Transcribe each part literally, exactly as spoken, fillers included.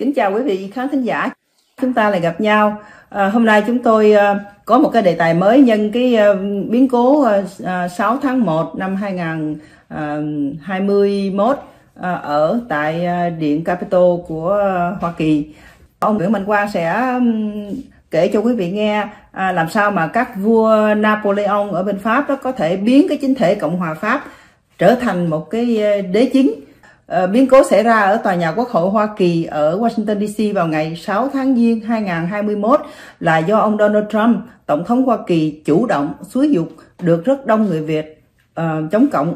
Kính chào quý vị khán thính giả. Chúng ta lại gặp nhau. À, hôm nay chúng tôi uh, có một cái đề tài mới nhân cái uh, biến cố uh, sáu tháng một năm hai nghìn không trăm hai mươi mốt uh, ở tại uh, Điện Capitol của uh, Hoa Kỳ. Ông Nguyễn Mạnh Quang sẽ um, kể cho quý vị nghe uh, làm sao mà các vua Napoleon ở bên Pháp đó có thể biến cái chính thể Cộng hòa Pháp trở thành một cái đế chính. Biến cố xảy ra ở tòa nhà Quốc hội Hoa Kỳ ở Washington đê xê vào ngày sáu tháng Giêng hai nghìn không trăm hai mươi mốt là do ông Donald Trump, Tổng thống Hoa Kỳ, chủ động xúi giục được rất đông người Việt uh, chống cộng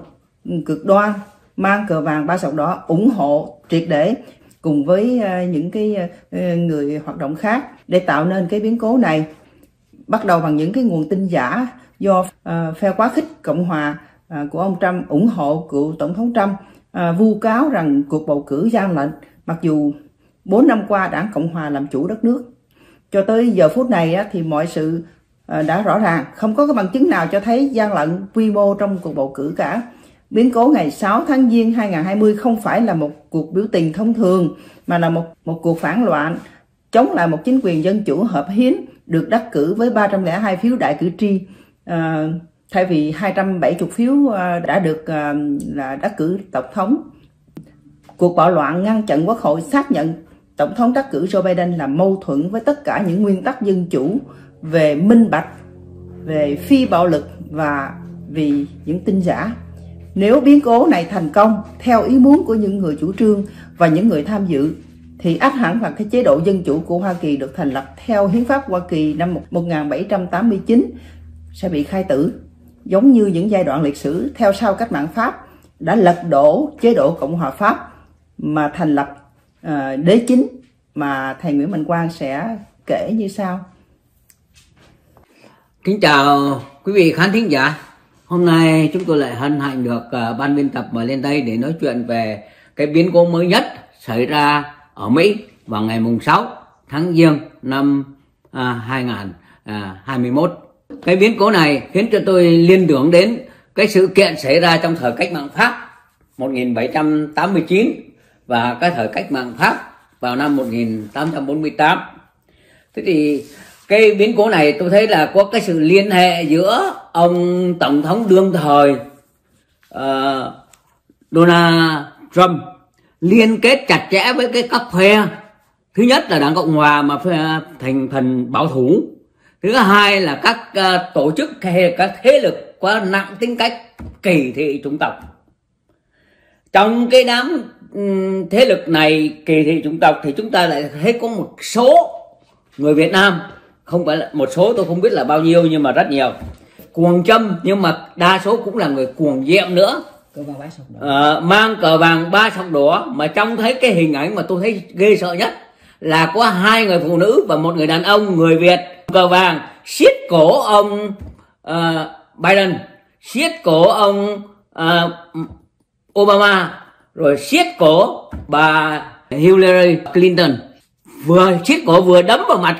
cực đoan, mang cờ vàng ba sọc đỏ, ủng hộ triệt để cùng với uh, những cái uh, người hoạt động khác để tạo nên cái biến cố này. Bắt đầu bằng những cái nguồn tin giả do uh, phe quá khích Cộng hòa uh, của ông Trump ủng hộ cựu Tổng thống Trump. À, vu cáo rằng cuộc bầu cử gian lận, mặc dù bốn năm qua đảng Cộng Hòa làm chủ đất nước. Cho tới giờ phút này á, thì mọi sự à, đã rõ ràng, không có cái bằng chứng nào cho thấy gian lận quy mô trong cuộc bầu cử cả. Biến cố ngày sáu tháng Giêng hai nghìn không trăm hai mươi không phải là một cuộc biểu tình thông thường, mà là một, một cuộc phản loạn chống lại một chính quyền dân chủ hợp hiến được đắc cử với ba trăm lẻ hai phiếu đại cử tri, à, thay vì hai trăm bảy mươi phiếu đã được là đắc cử tổng thống. Cuộc bạo loạn ngăn chặn Quốc hội xác nhận tổng thống đắc cử Joe Biden là mâu thuẫn với tất cả những nguyên tắc dân chủ về minh bạch, về phi bạo lực và vì những tin giả. Nếu biến cố này thành công theo ý muốn của những người chủ trương và những người tham dự, thì ắt hẳn là cái chế độ dân chủ của Hoa Kỳ được thành lập theo hiến pháp Hoa Kỳ năm một nghìn bảy trăm tám mươi chín sẽ bị khai tử, giống như những giai đoạn lịch sử theo sau cách mạng Pháp đã lật đổ chế độ Cộng hòa Pháp mà thành lập uh, đế chính mà thầy Nguyễn Mạnh Quang sẽ kể như sau. Kính chào quý vị khán thính giả. Hôm nay chúng tôi lại hân hạnh được uh, ban biên tập mời lên đây để nói chuyện về cái biến cố mới nhất xảy ra ở Mỹ vào ngày mùng sáu tháng Giêng năm hai nghìn không trăm hai mươi mốt. Cái biến cố này khiến cho tôi liên tưởng đến cái sự kiện xảy ra trong thời cách mạng Pháp một nghìn bảy trăm tám mươi chín và cái thời cách mạng Pháp vào năm một nghìn tám trăm bốn mươi tám. Thế thì cái biến cố này tôi thấy là có cái sự liên hệ giữa ông Tổng thống đương thời uh, Donald Trump liên kết chặt chẽ với cái các phe. Thứ nhất là đảng Cộng Hòa mà phe thành phần bảo thủ. Thứ hai là các uh, tổ chức hay các thế lực quá nặng tính cách kỳ thị chủng tộc. Trong cái đám um, thế lực này kỳ thị chủng tộc thì chúng ta lại thấy có một số người Việt Nam, không phải là một số, tôi không biết là bao nhiêu nhưng mà rất nhiều, cuồng châm nhưng mà đa số cũng là người cuồng diệm nữa, cờ vàng ba sọc đỏ. Uh, mang cờ vàng ba sọc đỏ, mà trong thấy cái hình ảnh mà tôi thấy ghê sợ nhất là có hai người phụ nữ và một người đàn ông người Việt, cờ vàng siết cổ ông uh, Biden, siết cổ ông uh, Obama, rồi siết cổ bà Hillary Clinton, vừa siết cổ vừa đấm vào mặt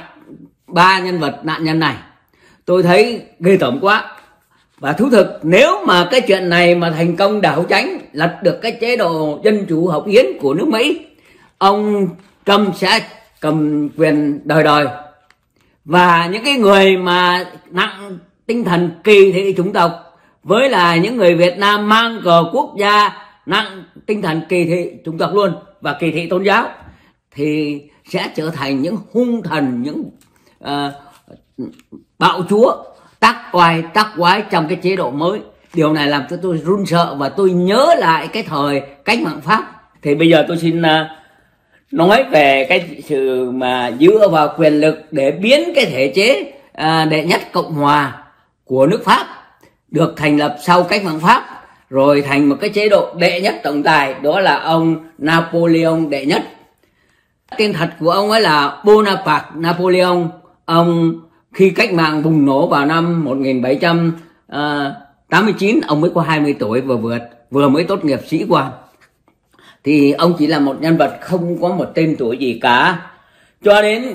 ba nhân vật nạn nhân này. Tôi thấy ghê tởm quá. Và thú thực nếu mà cái chuyện này mà thành công đảo chánh, lật được cái chế độ dân chủ hợp hiến của nước Mỹ, ông Trump sẽ cầm quyền đời đời. Và những cái người mà nặng tinh thần kỳ thị chủng tộc với là những người Việt Nam mang cờ quốc gia nặng tinh thần kỳ thị chủng tộc luôn và kỳ thị tôn giáo thì sẽ trở thành những hung thần, những uh, bạo chúa tác oai tác quái trong cái chế độ mới. Điều này làm cho tôi run sợ và tôi nhớ lại cái thời cách mạng Pháp. Thì bây giờ tôi xin uh, nói về cái sự mà dựa vào quyền lực để biến cái thể chế à, đệ nhất Cộng Hòa của nước Pháp được thành lập sau cách mạng Pháp rồi thành một cái chế độ đệ nhất tổng tài, đó là ông Napoleon đệ nhất. Tên thật của ông ấy là Bonaparte Napoleon. Ông khi cách mạng bùng nổ vào năm một nghìn bảy trăm tám mươi chín, ông mới có hai mươi tuổi, vừa vượt vừa mới tốt nghiệp sĩ quan. Thì ông chỉ là một nhân vật không có một tên tuổi gì cả. Cho đến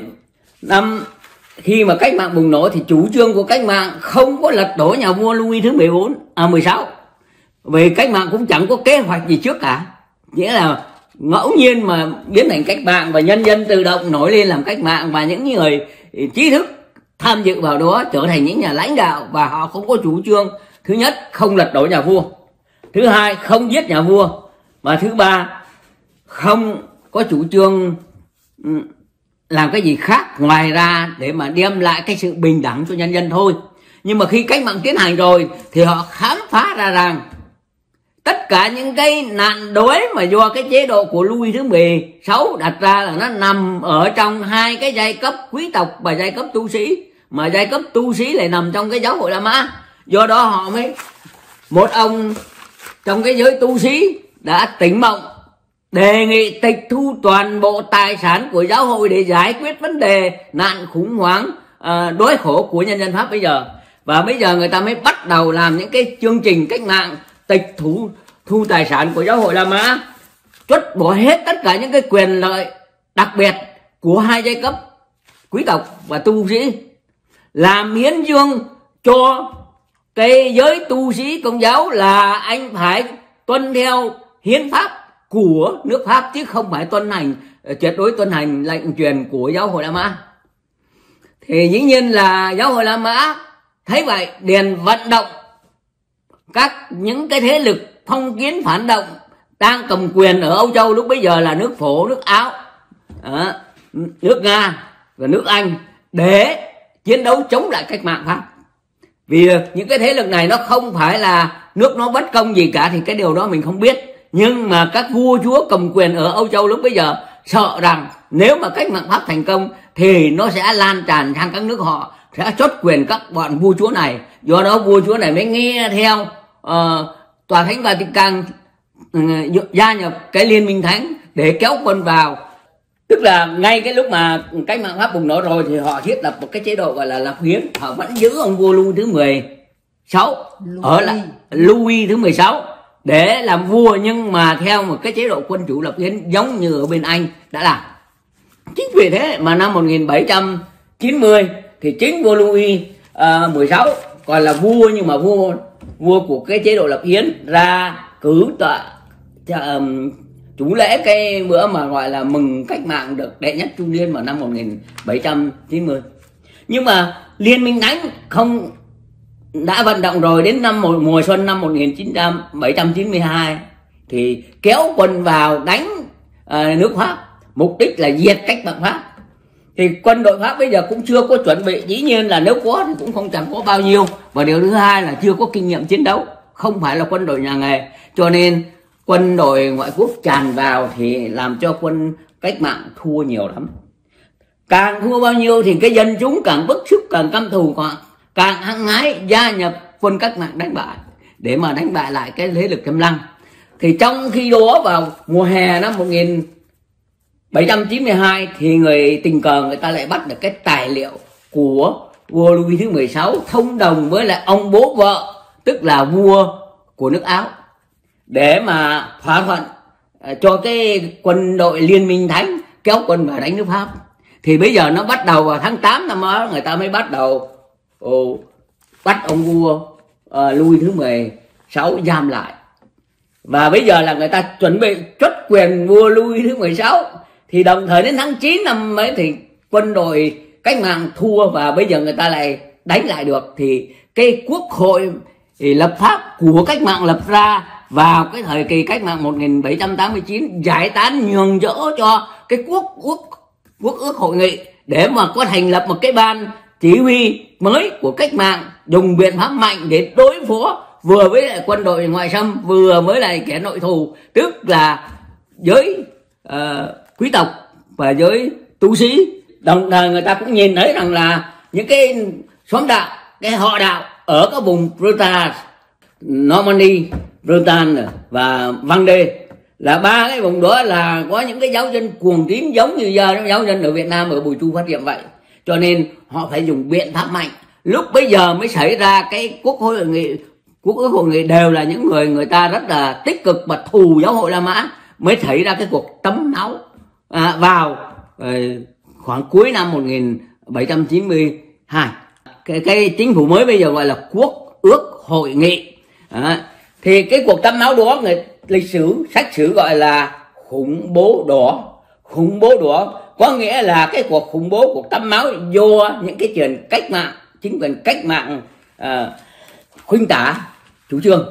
năm khi mà cách mạng bùng nổ thì chủ trương của cách mạng không có lật đổ nhà vua Louis thứ mười bốn, à mười sáu. Vì cách mạng cũng chẳng có kế hoạch gì trước cả. Nghĩa là ngẫu nhiên mà biến thành cách mạng và nhân dân tự động nổi lên làm cách mạng, và những người trí thức tham dự vào đó trở thành những nhà lãnh đạo, và họ không có chủ trương, thứ nhất không lật đổ nhà vua, thứ hai không giết nhà vua, và thứ ba không có chủ trương làm cái gì khác ngoài ra để mà đem lại cái sự bình đẳng cho nhân dân thôi. Nhưng mà khi cách mạng tiến hành rồi thì họ khám phá ra rằng tất cả những cái nạn đói mà do cái chế độ của Louis thứ mười sáu đặt ra là nó nằm ở trong hai cái giai cấp quý tộc và giai cấp tu sĩ, mà giai cấp tu sĩ lại nằm trong cái giáo hội La Mã. Do đó họ mới, một ông trong cái giới tu sĩ đã tỉnh mộng, đề nghị tịch thu toàn bộ tài sản của giáo hội để giải quyết vấn đề nạn khủng hoảng đói khổ của nhân dân Pháp bây giờ. Và bây giờ người ta mới bắt đầu làm những cái chương trình cách mạng tịch thu thu tài sản của giáo hội La Mã, trút bỏ hết tất cả những cái quyền lợi đặc biệt của hai giai cấp quý tộc và tu sĩ, làm miễn dương cho cái giới tu sĩ Công giáo là anh phải tuân theo hiến pháp của nước Pháp, chứ không phải tuân hành tuyệt đối tuân hành lệnh truyền của giáo hội La Mã. Thì dĩ nhiên là giáo hội La Mã thấy vậy liền vận động các những cái thế lực phong kiến phản động đang cầm quyền ở Âu Châu lúc bấy giờ là nước Phổ, nước Áo, nước Nga và nước Anh để chiến đấu chống lại cách mạng Pháp. Vì những cái thế lực này nó không phải là nước nó bất công gì cả thì cái điều đó mình không biết, nhưng mà các vua chúa cầm quyền ở Âu Châu lúc bấy giờ sợ rằng nếu mà cách mạng Pháp thành công thì nó sẽ lan tràn sang các nước họ, sẽ chốt quyền các bọn vua chúa này. Do đó vua chúa này mới nghe theo uh, Tòa Thánh Vatican uh, gia nhập cái Liên minh Thánh để kéo quân vào. Tức là ngay cái lúc mà cách mạng Pháp bùng nổ rồi thì họ thiết lập một cái chế độ gọi là lập hiến. Họ vẫn giữ ông vua Louis thứ mười sáu Louis. ở lại Louis thứ mười sáu để làm vua, nhưng mà theo một cái chế độ quân chủ lập hiến giống như ở bên Anh đã làm. Chính vì thế mà năm một nghìn bảy trăm chín mươi thì chính vua Louis uh, mười sáu còn là vua, nhưng mà vua vua của cái chế độ lập hiến, ra cử tọa um, chủ lễ cái bữa mà gọi là mừng cách mạng được đệ nhất Trung Liên vào năm một nghìn bảy trăm chín mươi. Nhưng mà Liên minh Thánh không đã vận động rồi, đến năm mùa xuân năm một nghìn bảy trăm chín mươi hai thì kéo quân vào đánh uh, nước Pháp, mục đích là diệt cách mạng Pháp. Thì quân đội Pháp bây giờ cũng chưa có chuẩn bị, dĩ nhiên là nếu có thì cũng không chẳng có bao nhiêu, và điều thứ hai là chưa có kinh nghiệm chiến đấu, không phải là quân đội nhà nghề, cho nên quân đội ngoại quốc tràn vào thì làm cho quân cách mạng thua nhiều lắm. Càng thua bao nhiêu thì cái dân chúng càng bức xúc, càng căm thù, càng hăng hái gia nhập quân cách mạng đánh bại để mà đánh bại lại cái thế lực Xâm Lăng. Thì trong khi đó vào mùa hè năm một nghìn bảy trăm chín mươi hai thì người tình cờ người ta lại bắt được cái tài liệu của vua Louis thứ mười sáu thông đồng với lại ông bố vợ, tức là vua của nước Áo, để mà thỏa thuận cho cái quân đội Liên minh Thánh kéo quân vào đánh nước Pháp. Thì bây giờ nó bắt đầu vào tháng tám năm đó, người ta mới bắt đầu ồ, bắt ông vua uh, Louis thứ mười sáu giam lại. Và bây giờ là người ta chuẩn bị truất quyền vua Louis thứ mười sáu. Thì đồng thời đến tháng chín năm ấy thì quân đội cách mạng thua, và bây giờ người ta lại đánh lại được. Thì cái quốc hội thì lập pháp của cách mạng lập ra vào cái thời kỳ cách mạng một nghìn bảy trăm tám mươi chín, giải tán nhường chỗ cho cái quốc quốc quốc ước hội nghị để mà có thành lập một cái ban chỉ huy mới của cách mạng, dùng biện pháp mạnh để đối phó vừa với lại quân đội ngoại xâm, vừa với lại kẻ nội thù, tức là giới uh, quý tộc và giới tu sĩ. Đồng thời người ta cũng nhìn thấy rằng là những cái xóm đạo, cái họ đạo ở các vùng Bretagne, Normandy, Bretagne và Vendée, là ba cái vùng đó là có những cái giáo dân cuồng tín giống như giờ giáo dân ở Việt Nam ở Bùi Chu phát hiện vậy, cho nên họ phải dùng biện pháp mạnh. Lúc bây giờ mới xảy ra cái quốc hội nghị, quốc ước hội nghị đều là những người người ta rất là tích cực và thù giáo hội La Mã, mới xảy ra cái cuộc tấm náu à, vào khoảng cuối năm một nghìn bảy trăm chín mươi hai. Cái, cái chính phủ mới bây giờ gọi là quốc ước hội nghị. À, thì cái cuộc tấm náu đó người lịch sử, sách sử gọi là khủng bố đỏ. Khủng bố đỏ có nghĩa là cái cuộc khủng bố, cuộc tắm máu do những cái chuyện cách mạng, chính quyền cách mạng à, khuynh tả chủ trương.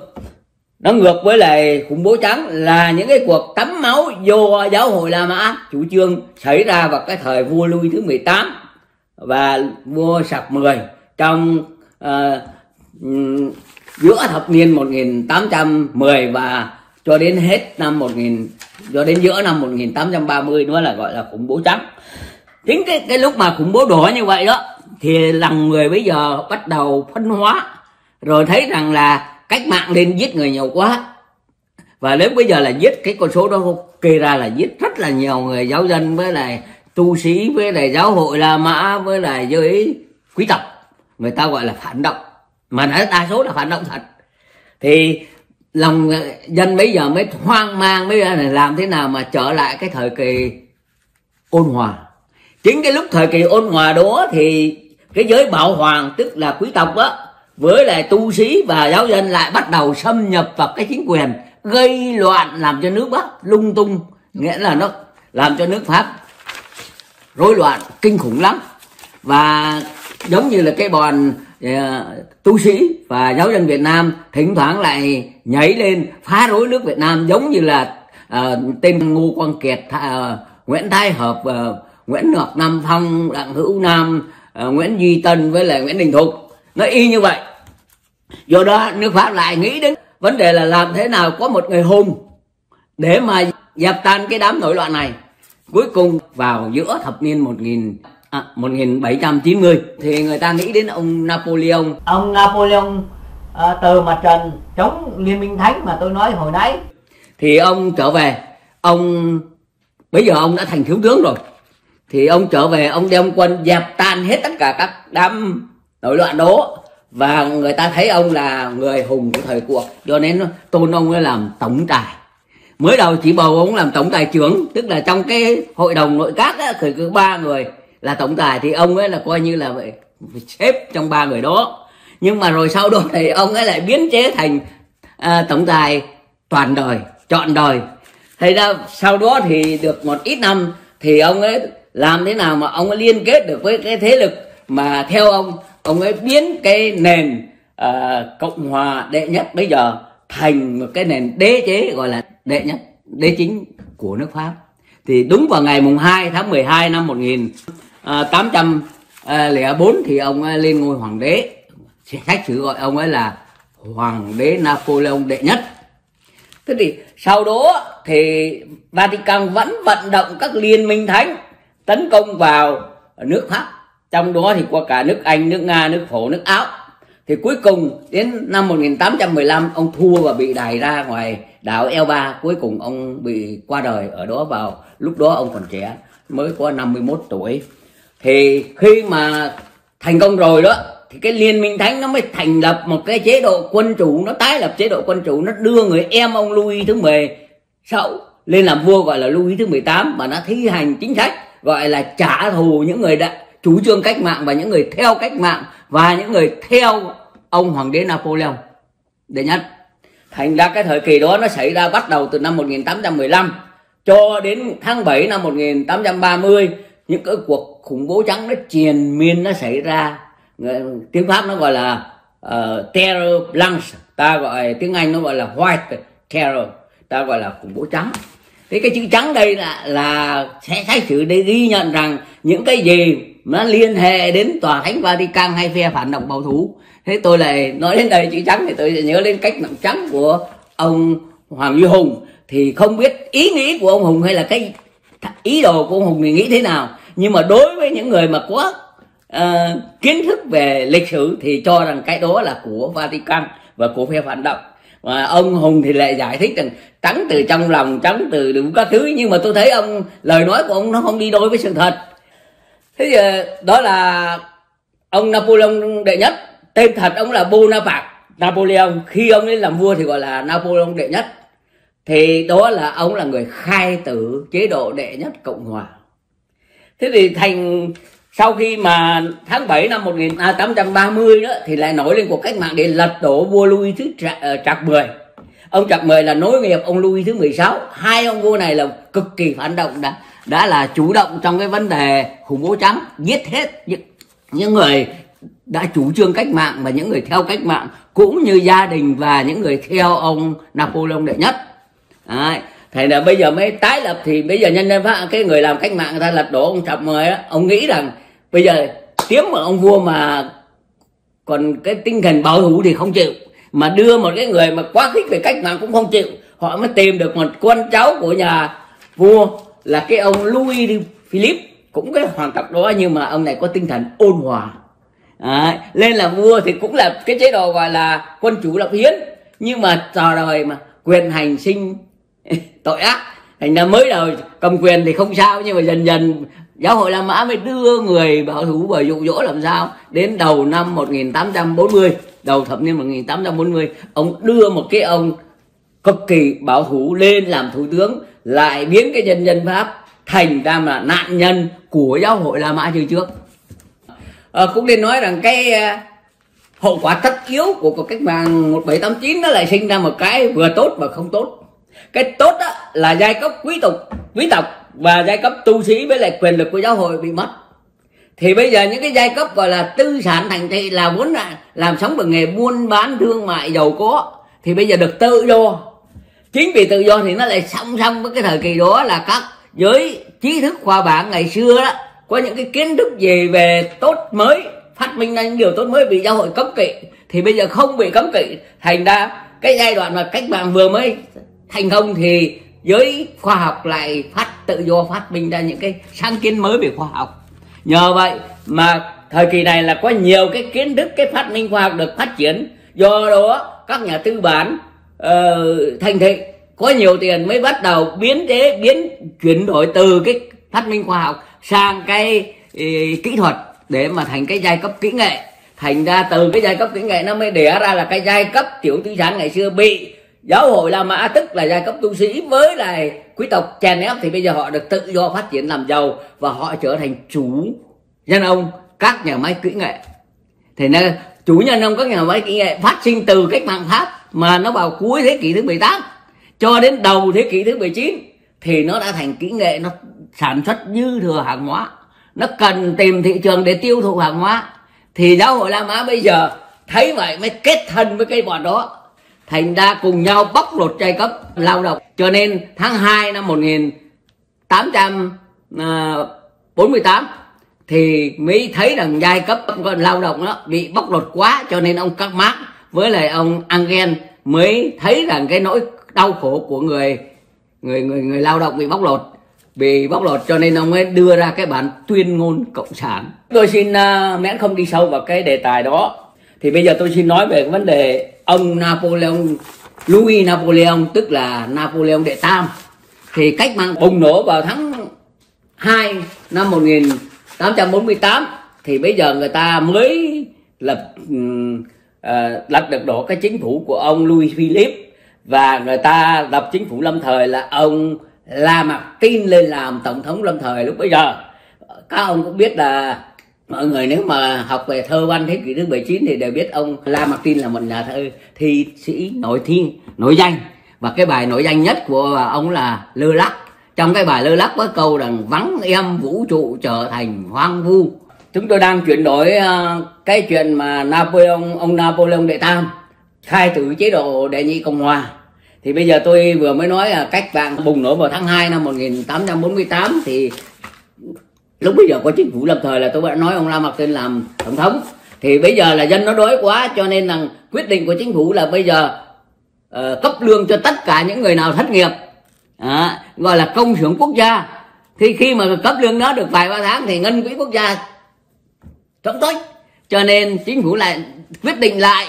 Nó ngược với lại khủng bố trắng là những cái cuộc tắm máu do giáo hội La Mã chủ trương xảy ra vào cái thời vua Louis thứ mười tám và vua Sạc mười trong à, giữa thập niên một nghìn tám trăm mười và cho đến hết năm một nghìn, cho đến giữa năm một nghìn tám trăm ba mươi, nữa là gọi là khủng bố trắng. Chính cái, cái lúc mà khủng bố đỏ như vậy đó thì lòng người bây giờ bắt đầu phân hóa, rồi thấy rằng là cách mạng nên giết người nhiều quá, và đến bây giờ là giết cái con số đó kê ra là giết rất là nhiều người, giáo dân với lại tu sĩ với lại giáo hội La Mã với lại giới quý tộc, người ta gọi là phản động, mà nói đa số là phản động thật. Thì lòng dân bây giờ mới hoang mang, mới làm thế nào mà trở lại cái thời kỳ ôn hòa. Chính cái lúc thời kỳ ôn hòa đó thì cái giới bảo hoàng, tức là quý tộc đó, với lại tu sĩ và giáo dân lại bắt đầu xâm nhập vào cái chính quyền, gây loạn, làm cho nước Bắc lung tung, nghĩa là nó làm cho nước Pháp rối loạn kinh khủng lắm. Và giống như là cái bọn tu sĩ và giáo dân Việt Nam thỉnh thoảng lại nhảy lên phá rối nước Việt Nam, giống như là uh, tên Ngô Quang Kiệt, uh, Nguyễn Thái Hợp, uh, Nguyễn Ngọc Nam Phong, Đặng Hữu Nam, uh, Nguyễn Duy Tân với lại Nguyễn Đình Thục, nó y như vậy. Do đó nước Pháp lại nghĩ đến vấn đề là làm thế nào có một người hùng để mà dẹp tan cái đám nổi loạn này. Cuối cùng vào giữa thập niên một nghìn bảy trăm chín mươi thì người ta nghĩ đến ông Napoleon. Ông Napoleon à, từ mặt trận chống Liên minh Thánh mà tôi nói hồi nãy, thì ông trở về, ông bây giờ ông đã thành thiếu tướng rồi, thì ông trở về, ông đem quân dẹp tan hết tất cả các đám nổi loạn đó, và người ta thấy ông là người hùng của thời cuộc, cho nên tôn ông ấy làm tổng tài. Mới đầu chỉ bầu ông làm tổng tài trưởng, tức là trong cái hội đồng nội các á, thì cứ ba người là tổng tài, thì ông ấy là coi như là vậy, xếp trong ba người đó. Nhưng mà rồi sau đó thì ông ấy lại biến chế thành à, tổng tài toàn đời, trọn đời. Thế ra sau đó thì được một ít năm thì ông ấy làm thế nào mà ông ấy liên kết được với cái thế lực mà theo ông, ông ấy biến cái nền à, Cộng hòa đệ nhất bây giờ thành một cái nền đế chế gọi là đệ nhất, đế chính của nước Pháp. Thì đúng vào ngày mùng hai tháng mười hai năm một nghìn tám trăm lẻ bốn thì ông ấy lên ngôi hoàng đế. Sách sử gọi ông ấy là hoàng đế Napoleon đệ nhất. Thế thì sau đó thì Vatican vẫn vận động các liên minh thánh tấn công vào nước Pháp, trong đó thì qua cả nước Anh, nước Nga, nước Phổ, nước Áo. Thì cuối cùng đến năm một nghìn tám trăm mười lăm ông thua và bị đày ra ngoài đảo Elba. Cuối cùng ông bị qua đời ở đó, vào lúc đó ông còn trẻ, mới có năm mươi mốt tuổi. Thì khi mà thành công rồi đó thì cái Liên minh Thánh nó mới thành lập một cái chế độ quân chủ, nó tái lập chế độ quân chủ, nó đưa người em ông Louis thứ mười sáu lên làm vua gọi là Louis thứ mười tám, mà nó thi hành chính sách gọi là trả thù những người đã chủ trương cách mạng và những người theo cách mạng và những người theo ông hoàng đế Napoleon đệ nhất. Thành ra cái thời kỳ đó nó xảy ra bắt đầu từ năm một nghìn tám trăm mười lăm cho đến tháng bảy năm một nghìn tám trăm ba mươi, những cái cuộc khủng bố trắng nó triền miên nó xảy ra. Tiếng Pháp nó gọi là uh, terror blanche, ta gọi tiếng Anh nó gọi là white terror, ta gọi là khủng bố trắng. Thế cái chữ trắng đây là, là sẽ sách sử để ghi nhận rằng những cái gì nó liên hệ đến tòa thánh Vatican hay phe phản động bảo thủ. Thế tôi lại nói đến đây chữ trắng thì tôi sẽ nhớ đến cách mạng trắng của ông Hoàng Duy Hùng. Thì không biết ý nghĩ của ông Hùng hay là cái ý đồ của ông Hùng thì nghĩ thế nào, nhưng mà đối với những người mà có uh, kiến thức về lịch sử thì cho rằng cái đó là của Vatican và của phe phản động. Mà ông Hùng thì lại giải thích rằng trắng từ trong lòng, trắng từ đủ các thứ, nhưng mà tôi thấy ông lời nói của ông nó không đi đôi với sự thật. Thế thì đó là ông Napoleon đệ nhất, tên thật ông là Bonaparte Napoleon, khi ông ấy làm vua thì gọi là Napoleon đệ nhất. Thì đó là ông là người khai tử chế độ đệ nhất Cộng hòa. Thế thì thành sau khi mà tháng bảy năm một nghìn tám trăm ba mươi đó thì lại nổi lên cuộc cách mạng để lật đổ vua Louis thứ Trạc mười. Ông Trọng Mười là nối nghiệp ông Louis thứ mười sáu. Hai ông vua này là cực kỳ phản động, đã đã là chủ động trong cái vấn đề khủng bố trắng, giết hết những, những người đã chủ trương cách mạng và những người theo cách mạng, cũng như gia đình và những người theo ông Napoleon đệ nhất. Đấy. Thế là bây giờ mới tái lập, thì bây giờ nhân dân phát, cái người làm cách mạng người ta lật đổ ông Trọng Mười, ông nghĩ rằng bây giờ tiếm một ông vua mà còn cái tinh thần bảo thủ thì không chịu, mà đưa một cái người mà quá khích về cách mạng cũng không chịu. Họ mới tìm được một con cháu của nhà vua là cái ông Louis Philippe, cũng cái hoàng tộc đó, nhưng mà ông này có tinh thần ôn hòa. Đấy. Lên là vua thì cũng là cái chế độ gọi là quân chủ lập hiến, nhưng mà trò đời mà quyền hành sinh tội ác. Thành ra mới đầu cầm quyền thì không sao, nhưng mà dần dần giáo hội La Mã mới đưa người bảo thủ vào dụ dỗ làm sao. Đến đầu năm một nghìn tám trăm bốn mươi, đầu thập niên một nghìn tám trăm bốn mươi, ông đưa một cái ông cực kỳ bảo thủ lên làm thủ tướng, lại biến cái nhân dân Pháp thành ra là nạn nhân của giáo hội La Mã như trước. À, cũng nên nói rằng cái hậu quả tất yếu của cuộc cách mạng một nghìn bảy trăm tám mươi chín nó lại sinh ra một cái vừa tốt và không tốt. Cái tốt đó là giai cấp quý tộc quý tộc và giai cấp tu sĩ với lại quyền lực của giáo hội bị mất. Thì bây giờ những cái giai cấp gọi là tư sản thành thị, là vốn là làm sống bằng nghề buôn bán thương mại giàu có, thì bây giờ được tự do. Chính vì tự do thì nó lại song song với cái thời kỳ đó là các giới trí thức khoa bảng ngày xưa đó có những cái kiến thức gì về tốt mới, phát minh ra những điều tốt mới bị giáo hội cấm kỵ, thì bây giờ không bị cấm kỵ. Thành ra cái giai đoạn mà cách mạng vừa mới thành công thì giới khoa học lại phát tự do, phát minh ra những cái sáng kiến mới về khoa học. Nhờ vậy mà thời kỳ này là có nhiều cái kiến thức, cái phát minh khoa học được phát triển. Do đó các nhà tư bản uh, thành thị có nhiều tiền mới bắt đầu biến thế, biến chuyển đổi từ cái phát minh khoa học sang cái ý, kỹ thuật để mà thành cái giai cấp kỹ nghệ. Thành ra từ cái giai cấp kỹ nghệ nó mới đẻ ra là cái giai cấp tiểu tư sản ngày xưa bị giáo hội La Mã, tức là giai cấp tu sĩ với lại quý tộc chèn ép, thì bây giờ họ được tự do phát triển làm giàu và họ trở thành chủ nhân ông các nhà máy kỹ nghệ. Thì nên chủ nhân ông các nhà máy kỹ nghệ phát sinh từ cách mạng Pháp, mà nó vào cuối thế kỷ thứ mười tám cho đến đầu thế kỷ thứ mười chín thì nó đã thành kỹ nghệ, nó sản xuất dư thừa hàng hóa, nó cần tìm thị trường để tiêu thụ hàng hóa. Thì giáo hội La Mã bây giờ thấy vậy mới kết thân với cái bọn đó, thành ra cùng nhau bóc lột giai cấp lao động. Cho nên tháng hai năm một nghìn tám trăm bốn mươi tám thì mới thấy rằng giai cấp lao động đó bị bóc lột quá, cho nên ông Karl Marx với lại ông Engel mới thấy rằng cái nỗi đau khổ của người người người người lao động bị bóc lột, bị bóc lột cho nên ông ấy đưa ra cái bản tuyên ngôn cộng sản. Tôi xin uh, miễn không đi sâu vào cái đề tài đó. Thì bây giờ tôi xin nói về cái vấn đề ông Napoleon, Louis Napoleon, tức là Napoleon đệ tam. Thì cách mạng bùng nổ vào tháng hai năm một nghìn tám trăm bốn mươi tám, thì bây giờ người ta mới lập uh, lập được đổ cái chính phủ của ông Louis Philippe, và người ta lập chính phủ lâm thời là ông Lamartine lên làm tổng thống lâm thời lúc bây giờ. Các ông cũng biết là mọi người nếu mà học về thơ văn thế kỷ thứ mười chín thì đều biết ông Lamartine là một nhà thơ thi sĩ nổi tiếng, nổi danh. Và cái bài nổi danh nhất của ông là Lơ Lắc. Trong cái bài Lơ Lắc có câu rằng vắng em vũ trụ trở thành hoang vu. Chúng tôi đang chuyển đổi cái chuyện mà Napoleon, ông Napoleon đệ tam khai tử chế độ đệ nhị Cộng hòa. Thì bây giờ tôi vừa mới nói là cách mạng bùng nổ vào tháng hai năm một nghìn tám trăm bốn mươi tám, thì lúc bây giờ có chính phủ lâm thời là tôi đã nói ông Lamartine làm tổng thống. Thì bây giờ là dân nó đói quá, cho nên là quyết định của chính phủ là bây giờ uh, cấp lương cho tất cả những người nào thất nghiệp, à, gọi là công xưởng quốc gia. Thì khi mà cấp lương nó được vài ba tháng thì ngân quỹ quốc gia trống tới, cho nên chính phủ lại quyết định lại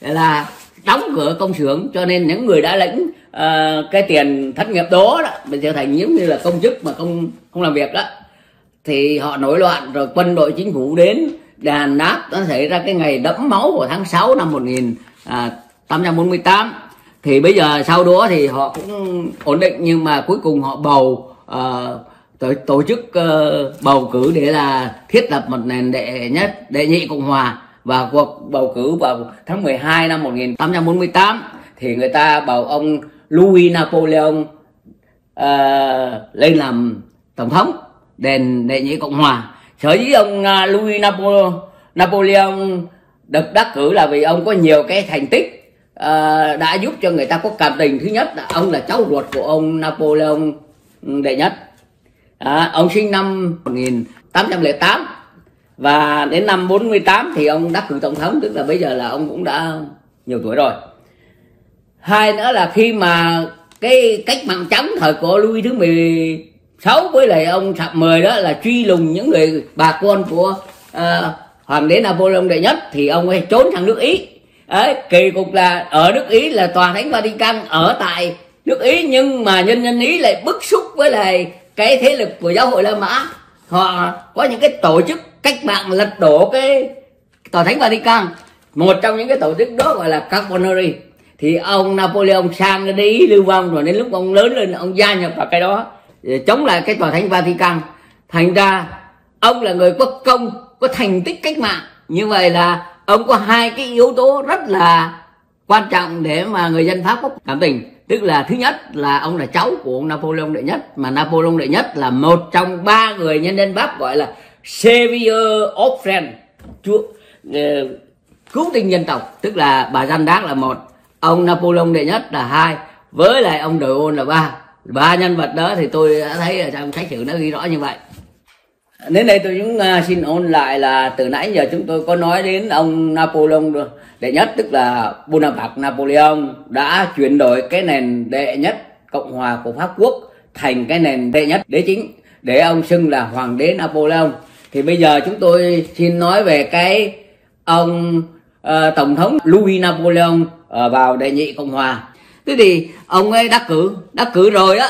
là đóng cửa công xưởng, cho nên những người đã lĩnh uh, cái tiền thất nghiệp đó, đó mình trở thành giống như là công chức mà không không làm việc đó. Thì họ nổi loạn, rồi quân đội chính phủ đến đàn áp. Nó xảy ra cái ngày đẫm máu của tháng sáu năm một nghìn tám trăm bốn mươi tám. Thì bây giờ sau đó thì họ cũng ổn định, nhưng mà cuối cùng họ bầu uh, tổ chức uh, bầu cử để là thiết lập một nền đệ nhất đệ nhị Cộng hòa, và cuộc bầu cử vào tháng mười hai năm một nghìn tám trăm bốn mươi tám. thì người ta bầu ông Louis Napoleon uh, lên làm tổng thống đền đệ nhị Cộng Hòa. Sở dĩ ông uh, Louis Napoleon, Napoleon được đắc cử là vì ông có nhiều cái thành tích uh, đã giúp cho người ta có cảm tình. Thứ nhất là ông là cháu ruột của ông Napoleon đệ nhất. À, ông sinh năm một nghìn tám trăm lẻ tám và đến năm bốn mươi tám thì ông đắc cử tổng thống, tức là bây giờ là ông cũng đã nhiều tuổi rồi. Hai nữa là khi mà cái cách mạng trắng thời của Louis thứ mười sáu với lại ông mười đó là truy lùng những người bà con của uh, hoàng đế Napoleon đệ nhất, thì ông ấy trốn sang nước Ý. Đấy, kỳ cục là ở nước Ý là tòa thánh Vatican ở tại nước Ý, nhưng mà nhân dân Ý lại bức xúc với lại cái thế lực của giáo hội La Mã. Họ có những cái tổ chức cách mạng lật đổ cái tòa thánh Vatican, một trong những cái tổ chức đó gọi là Carbonari. Thì ông Napoleon sang đi lưu vong, rồi đến lúc ông lớn lên ông gia nhập vào cái đó để chống lại cái tòa thánh Vatican. Thành ra ông là người có công, có thành tích cách mạng, như vậy là ông có hai cái yếu tố rất là quan trọng để mà người dân Pháp có cảm tình. Tức là thứ nhất là ông là cháu của ông Napoleon đệ nhất, mà Napoleon đệ nhất là một trong ba người nhân dân Pháp gọi là Savior of France, chúa uh, cứu tinh dân tộc, tức là bà Jeanne d'Arc là một, ông Napoleon đệ nhất là hai, với lại ông De Gaulle là ba. Ba nhân vật đó thì tôi đã thấy là trong sách sử nó ghi rõ như vậy. Đến đây tôi cũng xin ôn lại là từ nãy giờ chúng tôi có nói đến ông Napoleon đệ nhất, tức là Bonaparte Napoleon đã chuyển đổi cái nền đệ nhất Cộng hòa của Pháp Quốc thành cái nền đệ nhất đế chính, để ông xưng là hoàng đế Napoleon. Thì bây giờ chúng tôi xin nói về cái ông uh, tổng thống Louis Napoleon uh, vào đệ nhị Cộng hòa. Thế thì ông ấy đắc cử, đắc cử rồi á,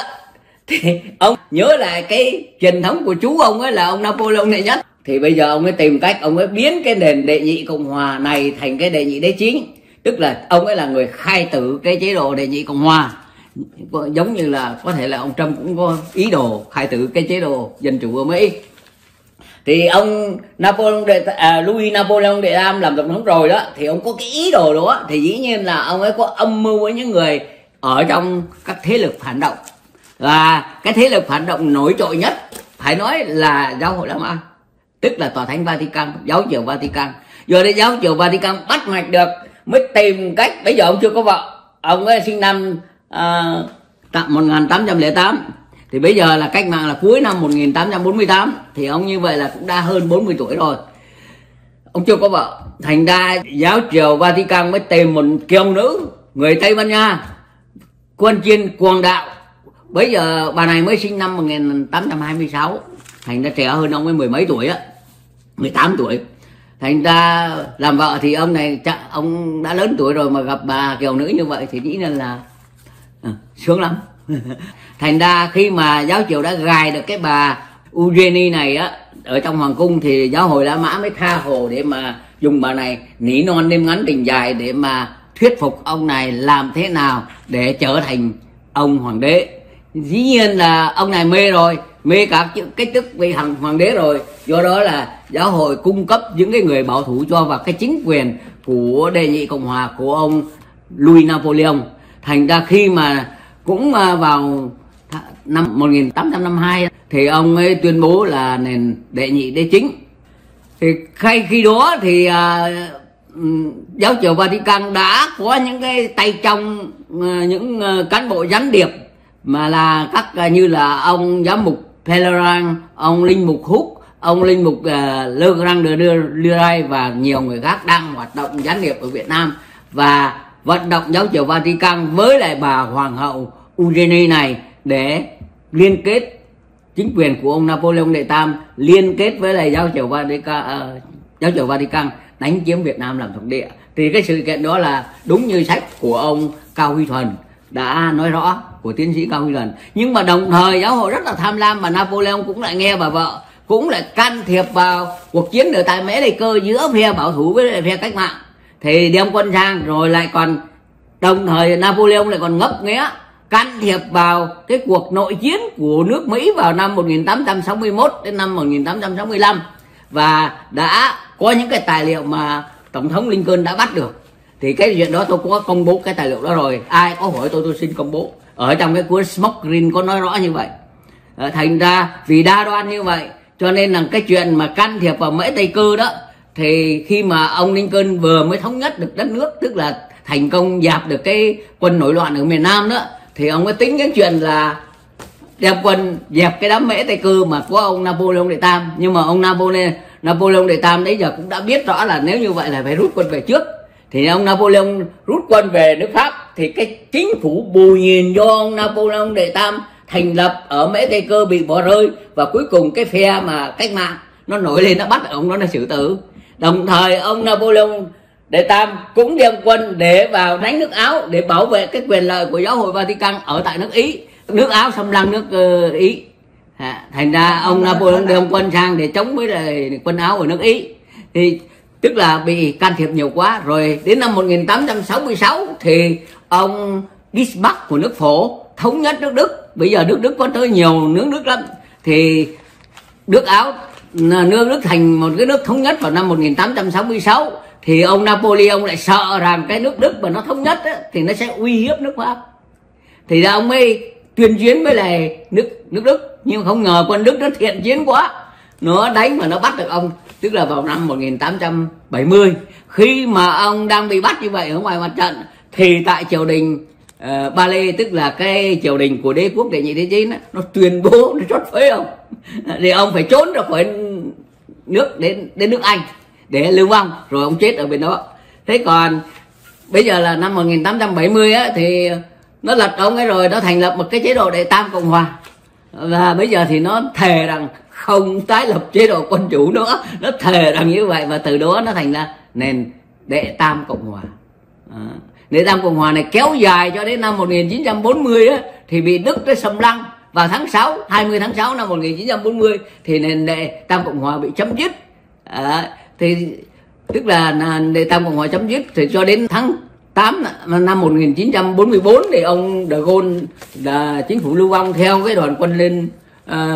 thì ông nhớ lại cái truyền thống của chú ông ấy là ông Napoleon đệ nhất, thì bây giờ ông ấy tìm cách ông ấy biến cái nền đệ nhị Cộng hòa này thành cái đệ nhị đế chính, tức là ông ấy là người khai tử cái chế độ đệ nhị Cộng hòa, giống như là có thể là ông Trump cũng có ý đồ khai tử cái chế độ dân chủ ở Mỹ. Thì ông Napoleon đệ, à, Louis Napoleon đệ tam làm tổng thống rồi đó, thì ông có cái ý đồ đó, thì dĩ nhiên là ông ấy có âm mưu với những người ở trong các thế lực phản động. Và cái thế lực phản động nổi trội nhất phải nói là giáo hội La Mã, tức là tòa thánh Vatican, giáo triều Vatican. Giờ đến giáo triều Vatican bắt mạch được mới tìm cách, bây giờ ông chưa có vợ, ông ấy sinh năm uh, một nghìn tám trăm lẻ tám, thì bây giờ là cách mạng là cuối năm một nghìn tám trăm bốn mươi tám, thì ông như vậy là cũng đã hơn bốn mươi tuổi rồi, ông chưa có vợ. Thành ra giáo triều Vatican mới tìm một kiều nữ người Tây Ban Nha quân chuyên cuồng đạo. Bây giờ bà này mới sinh năm một nghìn tám trăm hai mươi sáu, thành ra trẻ hơn ông ấy mười mấy tuổi á, mười tám tuổi. Thành ra làm vợ thì ông này, ông đã lớn tuổi rồi mà gặp bà kiều nữ như vậy thì nghĩ nên là à, sướng lắm. Thành ra khi mà giáo triều đã gài được cái bà Eugenie này á, ở trong hoàng cung, thì giáo hội La Mã mới tha hồ để mà dùng bà này nỉ non đêm ngắn tình dài để mà thuyết phục ông này làm thế nào để trở thành ông hoàng đế. Dĩ nhiên là ông này mê rồi, mê cả cái chức vị hoàng đế rồi, do đó là giáo hội cung cấp những cái người bảo thủ cho vào cái chính quyền của đệ nhị Cộng hòa của ông Louis Napoleon. Thành ra khi mà cũng vào năm một nghìn tám trăm năm mươi hai thì ông ấy tuyên bố là nền đệ nhị đế chính. Thì khai khi đó thì à, giáo triều Vatican đã có những cái tay trong, những cán bộ gián điệp mà là các như là ông giám mục Pellerin, ông linh mục Húc, ông linh mục uh, Le Grand de Luray và nhiều người khác đang hoạt động gián điệp ở Việt Nam và vận động giáo triều Vatican với lại bà hoàng hậu Eugenie này để liên kết chính quyền của ông Napoleon đệ tam liên kết với lại giáo triều Vatican, uh, giáo triều Vatican đánh chiếm Việt Nam làm thuộc địa. Thì cái sự kiện đó là đúng như sách của ông Cao Huy Thuần đã nói rõ, của tiến sĩ Cao Huy Thuần. Nhưng mà đồng thời giáo hội rất là tham lam, và Napoleon cũng lại nghe bà vợ, cũng lại can thiệp vào cuộc chiến ở tại Mễ Đề Cơ giữa phe bảo thủ với phe cách mạng, thì đem quân sang, rồi lại còn đồng thời Napoleon lại còn ngấp nghé can thiệp vào cái cuộc nội chiến của nước Mỹ vào năm một nghìn tám trăm sáu mươi mốt đến năm một nghìn tám trăm sáu mươi lăm, và đã có những cái tài liệu mà Tổng thống Lincoln đã bắt được. Thì cái chuyện đó tôi có công bố cái tài liệu đó rồi, ai có hỏi tôi tôi xin công bố. Ở trong cái cuốn Smoke Green có nói rõ như vậy. À, thành ra vì đa đoan như vậy cho nên là cái chuyện mà can thiệp vào mễ Tây Cư đó, thì khi mà ông Lincoln vừa mới thống nhất được đất nước, tức là thành công dẹp được cái quân nổi loạn ở miền Nam đó, thì ông mới tính cái chuyện là đem quân dẹp cái đám mễ Tây Cư mà của ông Napoleon Đệ Tam. Nhưng mà ông Napoleon Napoleon Đệ Tam đấy giờ cũng đã biết rõ là nếu như vậy là phải rút quân về trước. Thì ông Napoleon rút quân về nước Pháp, thì cái chính phủ bù nhìn do ông Napoleon Đệ Tam thành lập ở mễ Tây Cơ bị bỏ rơi, và cuối cùng cái phe mà cách mạng nó nổi lên nó bắt ông nó là xử tử. Đồng thời ông Napoleon Đệ Tam cũng đem quân để vào đánh nước Áo để bảo vệ cái quyền lợi của giáo hội Vatican ở tại nước Ý. Nước Áo xâm lăng nước uh, Ý à, thành ra ông Napoleon đem quân sang để chống với lại quân Áo ở nước Ý. Thì tức là bị can thiệp nhiều quá. Rồi đến năm một nghìn tám trăm sáu mươi sáu thì ông Bismarck của nước Phổ thống nhất nước Đức. Bây giờ nước Đức có tới nhiều nước Đức lắm. Thì nước Áo, nước Đức thành một cái nước thống nhất vào năm một nghìn tám trăm sáu mươi sáu. Thì ông Napoleon lại sợ rằng cái nước Đức mà nó thống nhất á, thì nó sẽ uy hiếp nước Pháp. Thì ra ông ấy tuyên chiến với lại nước, nước Đức. Nhưng không ngờ quân Đức nó thiện chiến quá, nó đánh mà nó bắt được ông. Tức là vào năm một nghìn tám trăm bảy mươi, khi mà ông đang bị bắt như vậy ở ngoài mặt trận, thì tại triều đình uh, Ba Lê, tức là cái triều đình của đế quốc Đệ Nhị Thế Chiến, nó tuyên bố nó trút phế ông. Thì ông phải trốn ra khỏi nước đến đến nước Anh để lưu vong, rồi ông chết ở bên đó. Thế còn bây giờ là năm một nghìn tám trăm bảy mươi á, thì nó lật ông ấy rồi, nó thành lập một cái chế độ Đệ Tam Cộng Hòa. Và bây giờ thì nó thề rằng không tái lập chế độ quân chủ nữa, nó thề rằng như vậy. Và từ đó nó thành ra nền Đệ Tam Cộng Hòa. à, Đệ Tam Cộng Hòa này kéo dài cho đến năm một nghìn chín trăm bốn mươi á, thì bị Đức nó xâm lăng. Vào tháng sáu, hai mươi tháng sáu năm một nghìn chín trăm bốn mươi thì nền Đệ Tam Cộng Hòa bị chấm dứt. à, Thì tức là nền Đệ Tam Cộng Hòa chấm dứt. Thì cho đến tháng tám năm một nghìn chín trăm bốn mươi tư thì ông De Gaulle là chính phủ lưu vong theo cái đoàn quân lên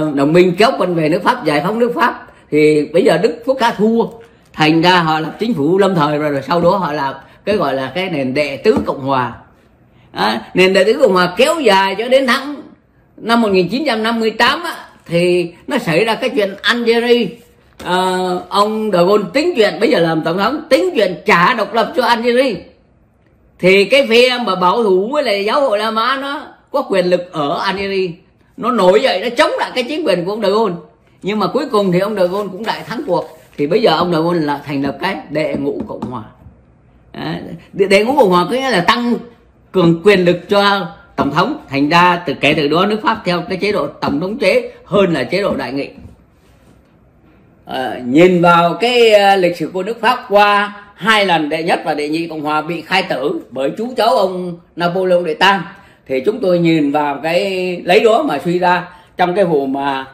Uh, đồng minh kéo quân về nước Pháp, giải phóng nước Pháp. Thì bây giờ Đức Quốc đã thua, thành ra họ lập chính phủ lâm thời rồi, rồi sau đó họ làm cái gọi là cái nền Đệ Tứ Cộng Hòa. à, Nền Đệ Tứ Cộng Hòa kéo dài cho đến tháng năm một nghìn chín trăm năm mươi tám á, thì nó xảy ra cái chuyện Algeria. à, Ông De Gaulle tính chuyện, bây giờ làm tổng thống, tính chuyện trả độc lập cho Algeria. Thì cái phe mà bảo thủ với lại giáo hội La Mã nó có quyền lực ở Algeria, nó nổi dậy, nó chống lại cái chính quyền của ông De Gaulle. Nhưng mà cuối cùng thì ông De Gaulle cũng đại thắng cuộc. Thì bây giờ ông De Gaulle là thành lập cái Đệ Ngũ Cộng Hòa. à, Đệ Ngũ Cộng Hòa có nghĩa là tăng cường quyền lực cho tổng thống. Thành ra từ kể từ đó nước Pháp theo cái chế độ tổng thống chế hơn là chế độ đại nghị. à, Nhìn vào cái lịch sử của nước Pháp qua hai lần Đệ Nhất và Đệ Nhị Cộng Hòa bị khai tử bởi chú cháu ông Napoleon Đệ Tam, thì chúng tôi nhìn vào cái lấy đó mà suy ra trong cái vụ mà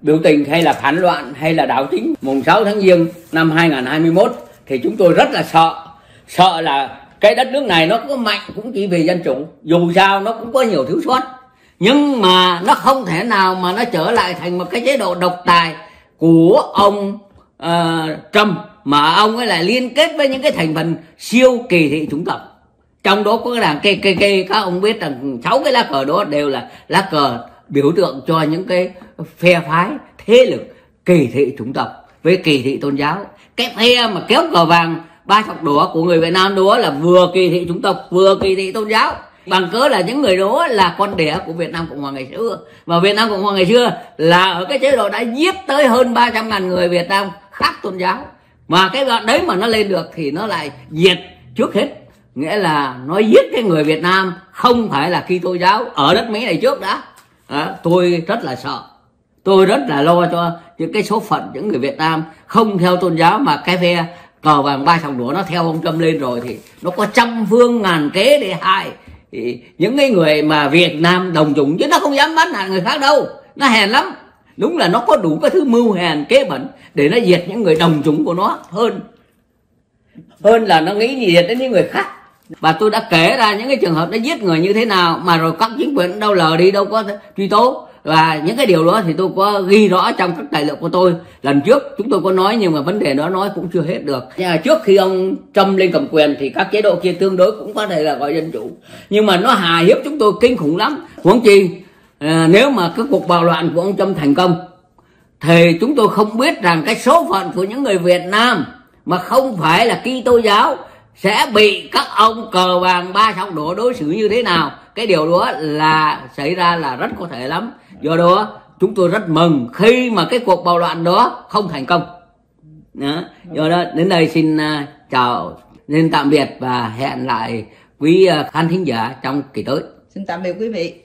biểu tình hay là phản loạn hay là đảo chính mùng sáu tháng Giêng năm hai nghìn không trăm hai mươi mốt, thì chúng tôi rất là sợ. Sợ là cái đất nước này nó có mạnh cũng chỉ vì dân chủ, dù sao nó cũng có nhiều thiếu sót, nhưng mà nó không thể nào mà nó trở lại thành một cái chế độ độc tài của ông uh, Trump, mà ông ấy lại liên kết với những cái thành phần siêu kỳ thị chủng tộc. Trong đó có đảng cái cây cây các ông biết rằng sáu cái lá cờ đó đều là lá cờ biểu tượng cho những cái phe phái thế lực kỳ thị chủng tộc với kỳ thị tôn giáo. Cái phe mà kéo cờ vàng ba sọc đỏ của người Việt Nam đó là vừa kỳ thị chủng tộc vừa kỳ thị tôn giáo, bằng cớ là những người đó là con đẻ của Việt Nam Cộng Hòa ngày xưa. Và Việt Nam Cộng Hòa ngày xưa là ở cái chế độ đã giết tới hơn ba trăm ngàn người Việt Nam khác tôn giáo, mà cái đoạn đấy mà nó lên được thì nó lại diệt trước hết. Nghĩa là nó giết cái người Việt Nam không phải là Kitô giáo ở đất Mỹ này trước đã. à, Tôi rất là sợ, tôi rất là lo cho những cái số phận những người Việt Nam không theo tôn giáo mà cái phe cờ vàng ba sòng đũa nó theo ông Trump lên rồi, thì nó có trăm phương ngàn kế để hại thì những cái người mà Việt Nam đồng chủng, chứ nó không dám bắt hại người khác đâu. Nó hèn lắm, đúng là nó có đủ cái thứ mưu hèn kế bẩn để nó diệt những người đồng chủng của nó hơn hơn là nó nghĩ gì đến những người khác. Và tôi đã kể ra những cái trường hợp nó giết người như thế nào mà rồi các chính quyền đâu lờ đi, đâu có truy tố. Và những cái điều đó thì tôi có ghi rõ trong các tài liệu của tôi. Lần trước chúng tôi có nói nhưng mà vấn đề đó nói cũng chưa hết được. Trước khi ông Trump lên cầm quyền thì các chế độ kia tương đối cũng có thể là gọi dân chủ. Nhưng mà nó hà hiếp chúng tôi kinh khủng lắm. Huống chi nếu mà cái cuộc bạo loạn của ông Trump thành công thì chúng tôi không biết rằng cái số phận của những người Việt Nam mà không phải là Kitô giáo sẽ bị các ông cờ vàng ba sọc đỏ đối xử như thế nào. Cái điều đó là xảy ra là rất có thể lắm. Do đó chúng tôi rất mừng khi mà cái cuộc bạo loạn đó không thành công đó. Do đó đến đây xin chào, xin tạm biệt và hẹn lại quý khán thính giả trong kỳ tới. Xin tạm biệt quý vị.